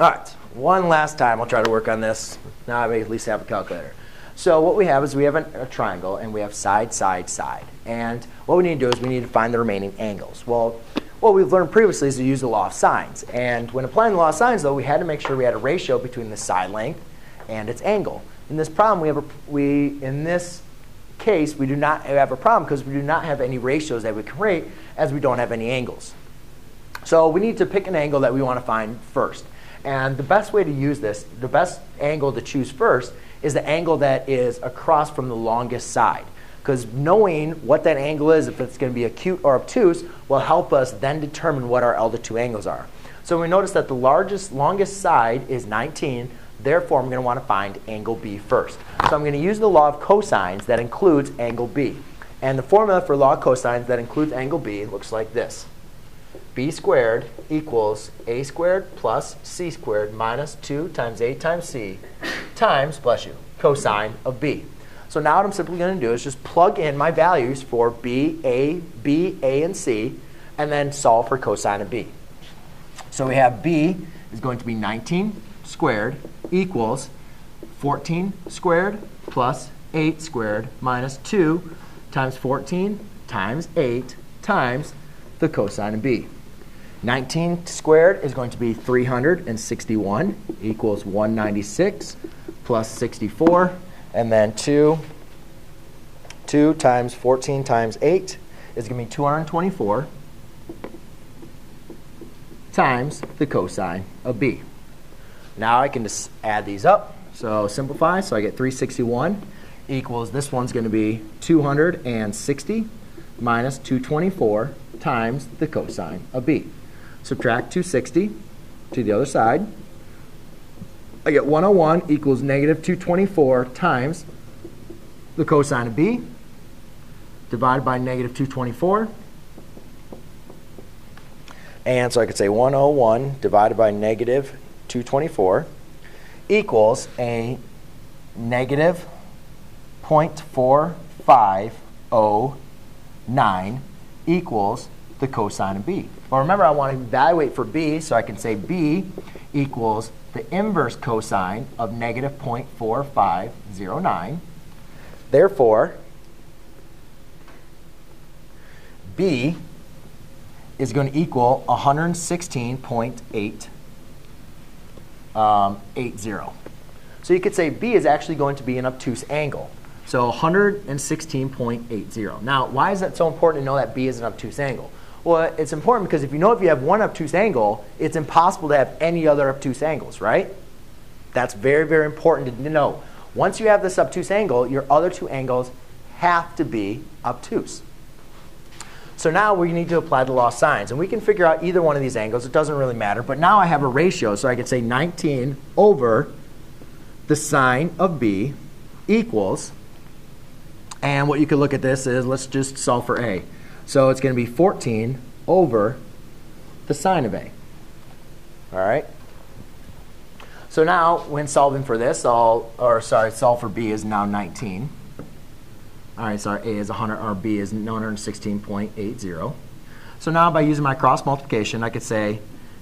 All right, one last time. I'll try to work on this. Now I may at least have a calculator. So what we have is we have a triangle, and we have side, side, side. And what we need to do is we need to find the remaining angles. Well, what we've learned previously is to use the law of sines. And when applying the law of sines, though, we had to make sure we had a ratio between the side length and its angle. In this problem, in this case, we do not have a problem because we do not have any ratios that we can rate as we don't have any angles. So we need to pick an angle that we want to find first. And the best way to use this, the best angle to choose first, is the angle that is across from the longest side. Because knowing what that angle is, if it's going to be acute or obtuse, will help us then determine what our L2 angles are. So we notice that the longest side is 19. Therefore, I'm going to want to find angle B first. So I'm going to use the law of cosines that includes angle B. And the formula for law of cosines that includes angle B looks like this. B squared equals A squared plus C squared minus 2 times A times C times, bless you, cosine of B. So now what I'm simply going to do is just plug in my values for B, A, and C, and then solve for cosine of B. So we have B is going to be 19 squared equals 14 squared plus 8 squared minus 2 times 14 times 8 times the cosine of B. 19 squared is going to be 361 equals 196 plus 64. And then 2 times 14 times 8 is going to be 224 times the cosine of B. Now I can just add these up. So simplify. So I get 361 equals, this one's going to be 260 minus 224 times the cosine of B. Subtract 260 to the other side. I get 101 equals negative 224 times the cosine of B divided by negative 224. And so I could say 101 divided by negative 224 equals a negative 0.4509 equals the cosine of B. Well, remember, I want to evaluate for B, so I can say B equals the inverse cosine of negative 0.4509. Therefore, B is going to equal 116.80. So you could say B is actually going to be an obtuse angle. So 116.80. Now, why is that so important to know that B is an obtuse angle? Well, it's important because if you have one obtuse angle, it's impossible to have any other obtuse angles, right? That's very, very important to know. Once you have this obtuse angle, your other two angles have to be obtuse. So now we need to apply the law of sines. And we can figure out either one of these angles. It doesn't really matter. But now I have a ratio. So I could say 19 over the sine of B equals, and what you could look at this is, let's just solve for A. So it's going to be 14 over the sine of A. All right? So now, when solving for this, solve for B is now 19. All right, sorry, A is 100, or B is 116.80. So now, by using my cross multiplication, I could say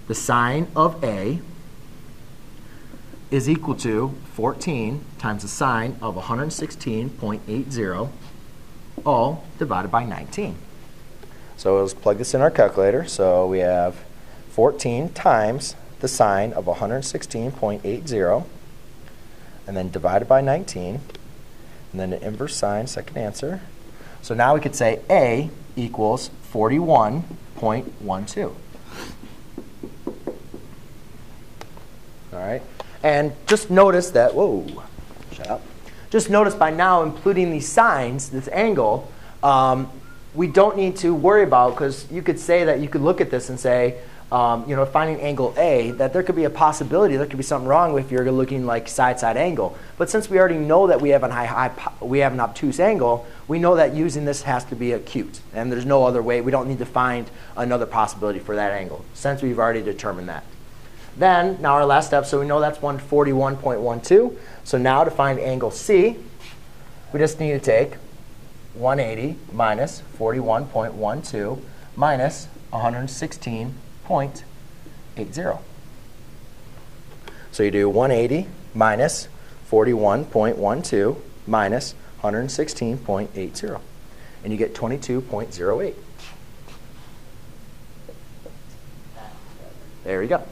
the sine of A is equal to 14 times the sine of 116.80, all divided by 19. So let's plug this in our calculator. So we have 14 times the sine of 116.80, and then divided by 19, and then the inverse sine, second answer. So now we could say A equals 41.12. All right. And just notice that, whoa, shut up. Just notice by now including these sines, this angle, we don't need to worry about, because you could say that you could look at this and say, finding angle A, that there could be a possibility, there could be something wrong with you're looking like side-side angle. But since we already know that we have an obtuse angle, we know that using this has to be acute. And there's no other way. We don't need to find another possibility for that angle, since we've already determined that. Then, now our last step, so we know that's 141.12. So now to find angle C, we just need to take 180 minus 41.12 minus 116.80. So you do 180 minus 41.12 minus 116.80, and you get 22.08. There you go.